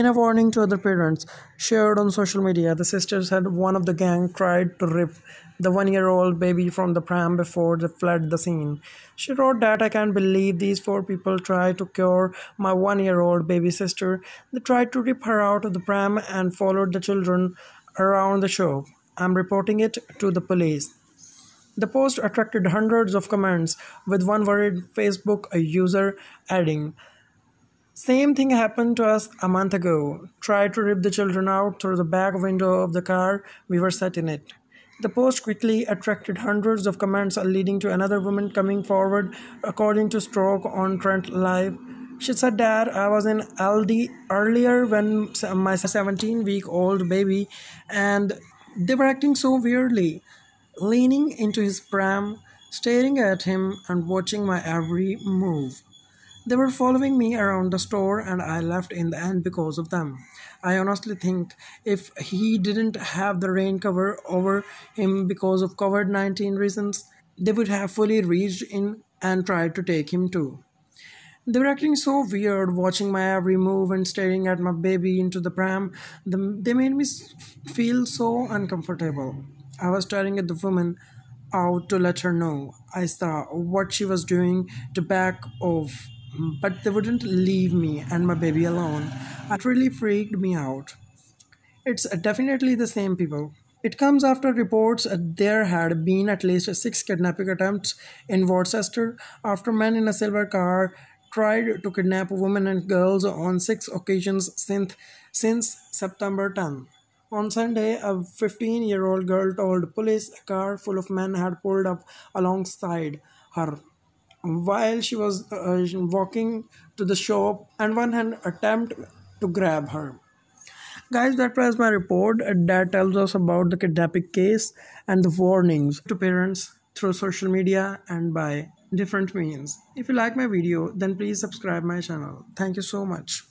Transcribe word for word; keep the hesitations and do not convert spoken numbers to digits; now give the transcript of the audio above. In a warning to other parents shared on social media, the sisters said one of the gang tried to rip the one-year-old baby from the pram before they fled the scene. She wrote that I can't believe these four people tried to cure my one-year-old baby sister. They tried to rip her out of the pram and followed the children around the shop. I'm reporting it to the police. The post attracted hundreds of comments, with one worried Facebook user adding, "Same thing happened to us a month ago. Tried to rip the children out through the back window of the car. We were sat in it." The post quickly attracted hundreds of comments, leading to another woman coming forward. According to Stoke on Trent Live, she said that I was in Aldi earlier when my seventeen-week-old baby, and they were acting so weirdly, leaning into his pram, staring at him and watching my every move. They were following me around the store and I left in the end because of them. I honestly think if he didn't have the rain cover over him because of COVID nineteen reasons, they would have fully reached in and tried to take him too. They were acting so weird, watching my every move and staring at my baby into the pram. They made me feel so uncomfortable. I was staring at the woman out to let her know I saw what she was doing to back off, but they wouldn't leave me and my baby alone. It really freaked me out. It's definitely the same people. It comes after reports there had been at least six kidnapping attempts in Worcester after men in a silver car tried to kidnap women and girls on six occasions since, since September tenth. On Sunday, a fifteen-year-old girl told police a car full of men had pulled up alongside her while she was uh, walking to the shop, and one had attempted to grab her. Guys, that was my report that tells us about the kidnapping case and the warnings to parents through social media and by different means. If you like my video, then please subscribe my channel. Thank you so much.